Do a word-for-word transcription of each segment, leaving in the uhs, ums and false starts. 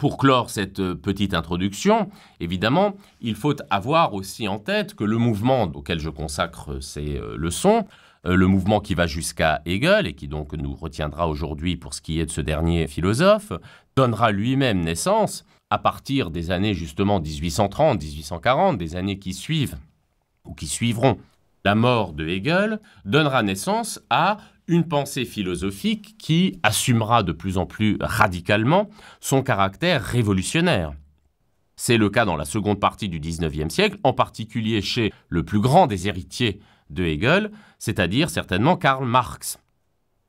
pour clore cette petite introduction, évidemment, il faut avoir aussi en tête que le mouvement auquel je consacre ces leçons, le mouvement qui va jusqu'à Hegel et qui donc nous retiendra aujourd'hui pour ce qui est de ce dernier philosophe, donnera lui-même naissance à partir des années justement mille huit cent trente, mille huit cent quarante, des années qui suivent ou qui suivront la mort de Hegel, donnera naissance à une pensée philosophique qui assumera de plus en plus radicalement son caractère révolutionnaire. C'est le cas dans la seconde partie du dix-neuvième siècle, en particulier chez le plus grand des héritiers de Hegel, c'est-à-dire certainement Karl Marx.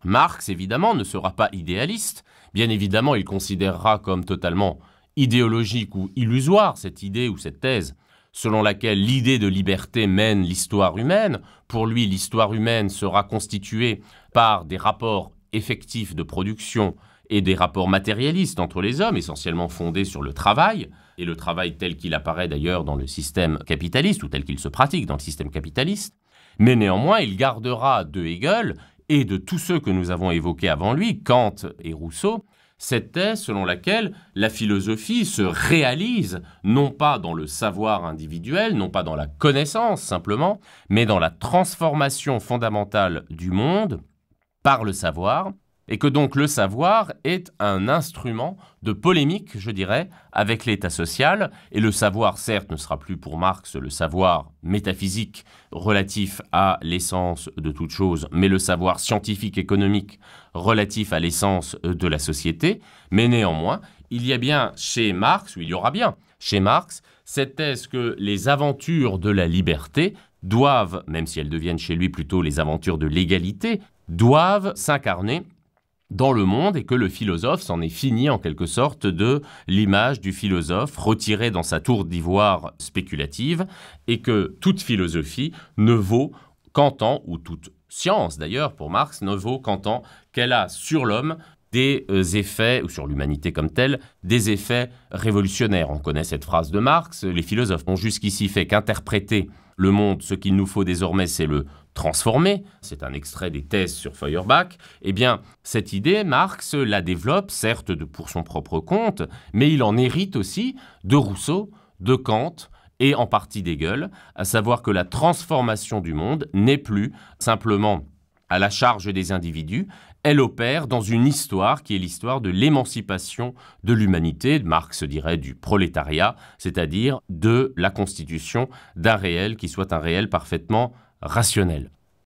Marx, évidemment, ne sera pas idéaliste. Bien évidemment, il considérera comme totalement idéologique ou illusoire cette idée ou cette thèse selon laquelle l'idée de liberté mène l'histoire humaine. Pour lui, l'histoire humaine sera constituée par des rapports effectifs de production et des rapports matérialistes entre les hommes, essentiellement fondés sur le travail, et le travail tel qu'il apparaît d'ailleurs dans le système capitaliste, ou tel qu'il se pratique dans le système capitaliste. Mais néanmoins, il gardera de Hegel et de tous ceux que nous avons évoqués avant lui, Kant et Rousseau, cette thèse selon laquelle la philosophie se réalise non pas dans le savoir individuel, non pas dans la connaissance simplement, mais dans la transformation fondamentale du monde par le savoir, et que donc le savoir est un instrument de polémique, je dirais, avec l'état social. Et le savoir, certes, ne sera plus pour Marx le savoir métaphysique relatif à l'essence de toute chose, mais le savoir scientifique économique relatif à l'essence de la société. Mais néanmoins, il y a bien chez Marx, ou il y aura bien chez Marx, cette thèse que les aventures de la liberté doivent, même si elles deviennent chez lui plutôt les aventures de l'égalité, doivent s'incarner dans le monde, et que le philosophe s'en est fini en quelque sorte de l'image du philosophe retiré dans sa tour d'ivoire spéculative, et que toute philosophie ne vaut qu'en tant, ou toute science d'ailleurs pour Marx, ne vaut qu'en tant qu'elle a sur l'homme des effets, ou sur l'humanité comme telle, des effets révolutionnaires. On connaît cette phrase de Marx, les philosophes n'ont jusqu'ici fait qu'interpréter le monde, ce qu'il nous faut désormais c'est le transformer, c'est un extrait des thèses sur Feuerbach. Eh bien, cette idée, Marx la développe, certes de pour son propre compte, mais il en hérite aussi de Rousseau, de Kant et en partie d'Hegel, à savoir que la transformation du monde n'est plus simplement à la charge des individus, elle opère dans une histoire qui est l'histoire de l'émancipation de l'humanité, Marx dirait du prolétariat, c'est-à-dire de la constitution d'un réel qui soit un réel parfaitement rationnel.